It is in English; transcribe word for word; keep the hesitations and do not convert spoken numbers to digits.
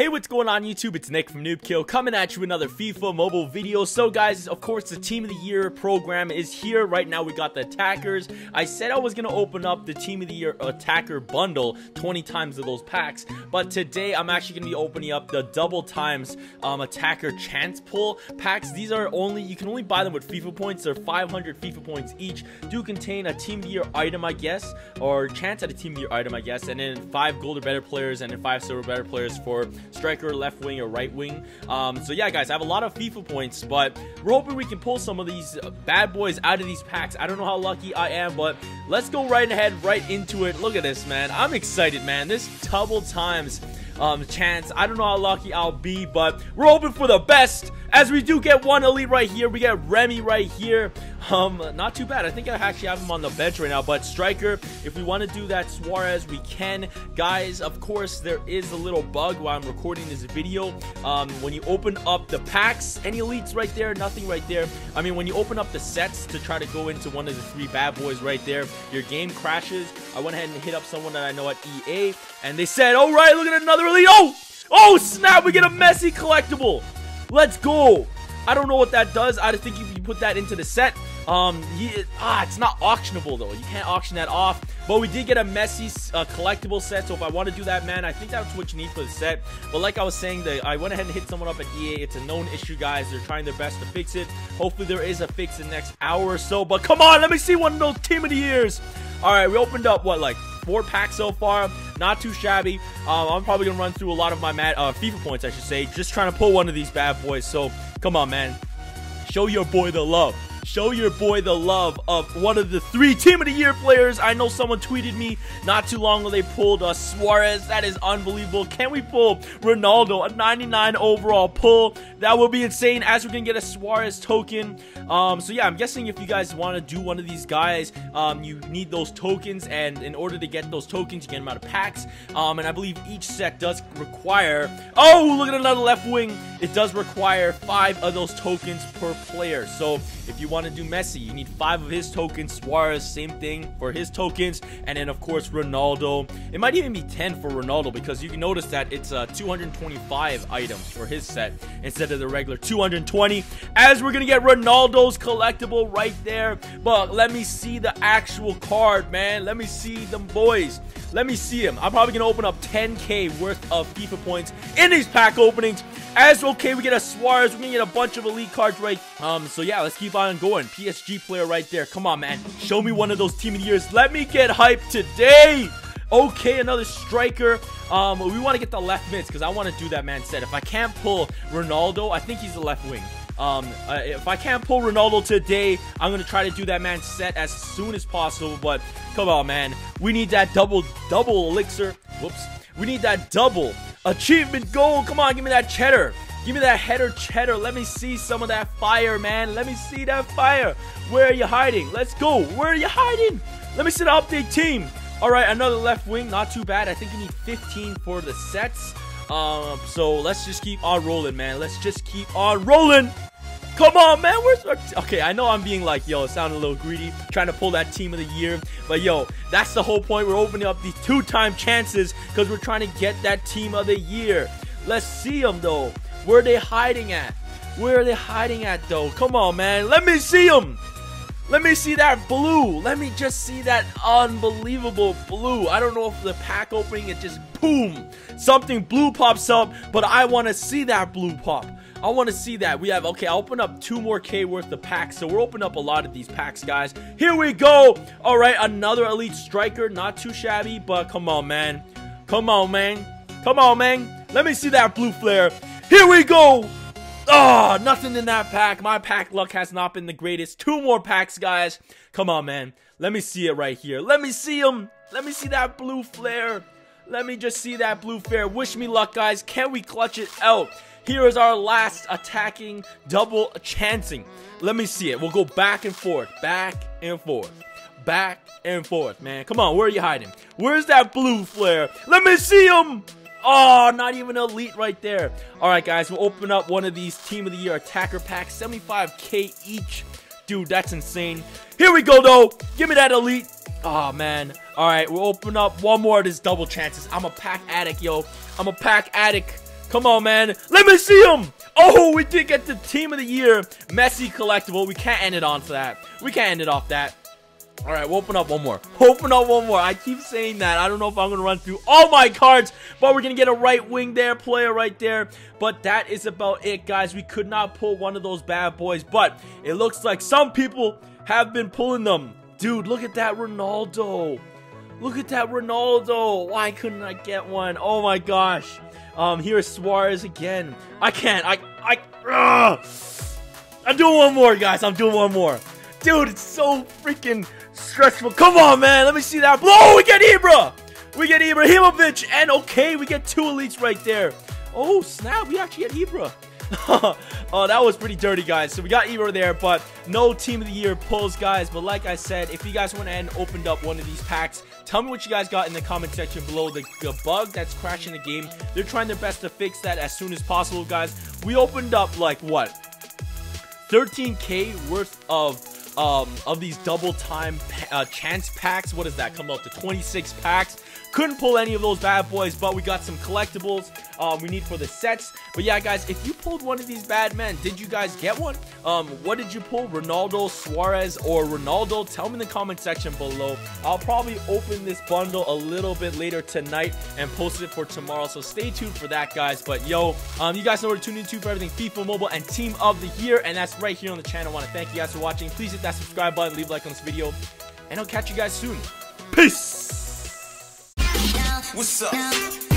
Hey, what's going on YouTube? It's Nick from Noobkill coming at you another FIFA Mobile video. So guys, of course the Team of the Year program is here. Right now we got the attackers. I said I was going to open up the Team of the Year attacker bundle, twenty times of those packs. But today I'm actually going to be opening up the double times um, attacker chance pull packs. These are only, you can only buy them with FIFA points. They're five hundred FIFA points each. Do contain a Team of the Year item, I guess, or chance at a Team of the Year item, I guess. And then five gold or better players and then five silver better players for striker, left wing, or right wing. Um, so yeah, guys, I have a lot of FIFA points, but we're hoping we can pull some of these bad boys out of these packs. I don't know how lucky I am, but let's go right ahead, right into it. Look at this, man. I'm excited, man. This double times um, chance. I don't know how lucky I'll be, but we're hoping for the best. As we do get one elite right here, we get Remy right here. Um, not too bad. I think I actually have him on the bench right now. But striker, if we want to do that Suarez, we can. Guys, of course, there is a little bug while I'm recording this video. Um, when you open up the packs, any elites right there, nothing right there. I mean, when you open up the sets to try to go into one of the three bad boys right there, your game crashes. I went ahead and hit up someone that I know at E A, and they said, "All right, look at another elite." Oh, oh snap! We get a Messi collectible. Let's go. I don't know what that does. I think if you put that into the set, um, he, ah, it's not auctionable though. You can't auction that off. But we did get a Messi uh, collectible set, so if I want to do that, man, I think that's what you need for the set. But like I was saying, the, I went ahead and hit someone up at E A. It's a known issue, guys. They're trying their best to fix it. Hopefully there is a fix in the next hour or so. But come on, let me see one of those Team of the Years. All right, we opened up, what, like four packs so far. Not too shabby. Um, I'm probably going to run through a lot of my mad, uh, FIFA points, I should say. Just trying to pull one of these bad boys. So, come on, man. Show your boy the love. Show your boy the love of one of the three Team of the Year players. I know someone tweeted me not too long ago. They pulled uh, Suarez. That is unbelievable. Can we pull Ronaldo? A ninety-nine overall pull. That would be insane, as we're going to get a Suarez token. Um, so yeah, I'm guessing if you guys want to do one of these guys, um, you need those tokens. And in order to get those tokens, you get them out of packs. Um, and I believe each set does require... Oh, look at another left wing. It does require five of those tokens per player. So if you want to do Messi, you need five of his tokens. Suarez, same thing for his tokens. And then, of course, Ronaldo. It might even be ten for Ronaldo, because you can notice that it's uh, two hundred twenty-five items for his set instead of the regular two hundred twenty. As we're going to get Ronaldo's collectible right there. But let me see the actual card, man. Let me see them boys. Let me see him. I'm probably going to open up ten K worth of FIFA points in these pack openings. As okay, we get a Suarez. We're going to get a bunch of elite cards right. Um, so yeah, let's keep on going. P S G player right there. Come on, man. Show me one of those Team of the Years. Let me get hyped today. Okay, another striker. Um, we want to get the left mids because I want to do that man set. If I can't pull Ronaldo, I think he's the left wing. Um, uh, if I can't pull Ronaldo today, I'm going to try to do that man set as soon as possible. But come on, man. We need that double, double elixir. Whoops. We need that double achievement goal. Come on, give me that cheddar. Give me that header cheddar. Let me see some of that fire, man. Let me see that fire. Where are you hiding? Let's go. Where are you hiding? Let me see the update team. All right, another left wing. Not too bad. I think you need fifteen for the sets. Um, so let's just keep on rolling, man. Let's just keep on rolling. Come on, man. Where's our t okay, I know I'm being like, yo, it sounded a little greedy, trying to pull that Team of the Year. But, yo, that's the whole point. We're opening up these two-time chances because we're trying to get that Team of the Year. Let's see them, though. Where are they hiding at? Where are they hiding at, though? Come on, man. Let me see them. Let me see that blue. Let me just see that unbelievable blue. I don't know if the pack opening, it just boom, something blue pops up, but I want to see that blue pop. I want to see that. We have, okay, I'll open up two more K worth of packs. So we're opening up a lot of these packs, guys. Here we go. All right, another elite striker. Not too shabby, but come on, man. Come on, man. Come on, man. Let me see that blue flare. Here we go. Oh, nothing in that pack. My pack luck has not been the greatest. Two more packs, guys. Come on, man. Let me see it right here. Let me see them. Let me see that blue flare. Let me just see that blue flare. Wish me luck, guys. Can we clutch it out? Here is our last attacking double chancing. Let me see it. We'll go back and forth. Back and forth. Back and forth, man. Come on. Where are you hiding? Where's that blue flare? Let me see them. Oh, not even elite right there. All right, guys, we'll open up one of these Team of the Year attacker packs, seventy-five K each. Dude, that's insane. Here we go, though. Give me that elite. Oh, man. All right, we'll open up one more of these double chances. I'm a pack addict, yo. I'm a pack addict. Come on, man. Let me see him. Oh, we did get the Team of the Year Messi collectible. We can't end it on for that. We can't end it off that. All right, we'll open up one more. Open up one more. I keep saying that. I don't know if I'm going to run through all my cards, but we're going to get a right wing there, player right there. But that is about it, guys. We could not pull one of those bad boys, but it looks like some people have been pulling them. Dude, look at that Ronaldo. Look at that Ronaldo. Why couldn't I get one? Oh, my gosh. Um, here's Suarez again. I can't. I, I, ugh. I'm doing one more, guys. I'm doing one more. Dude, it's so freaking stressful. Come on, man. Let me see that. Oh, we get Ibra. We get Ibrahimovic. And, okay, we get two elites right there. Oh, snap. We actually get Ibra. Oh, that was pretty dirty, guys. So we got Ibra there, but no Team of the Year pulls, guys. But like I said, if you guys went ahead and opened up one of these packs, tell me what you guys got in the comment section below. The, the bug that's crashing the game, they're trying their best to fix that as soon as possible, guys. We opened up like what, thirteen K worth of um of these double time uh, chance packs. What is that? Come up to twenty-six packs. Couldn't pull any of those bad boys, but we got some collectibles um, we need for the sets. But yeah, guys, if you pulled one of these bad men, did you guys get one? Um, what did you pull? Ronaldo, Suarez, or Ronaldo? Tell me in the comment section below. I'll probably open this bundle a little bit later tonight and post it for tomorrow. So stay tuned for that, guys. But yo, um, you guys know where to tune into for everything FIFA Mobile and Team of the Year. And that's right here on the channel. I want to thank you guys for watching. Please hit that subscribe button, leave a like on this video, and I'll catch you guys soon. Peace! What's up?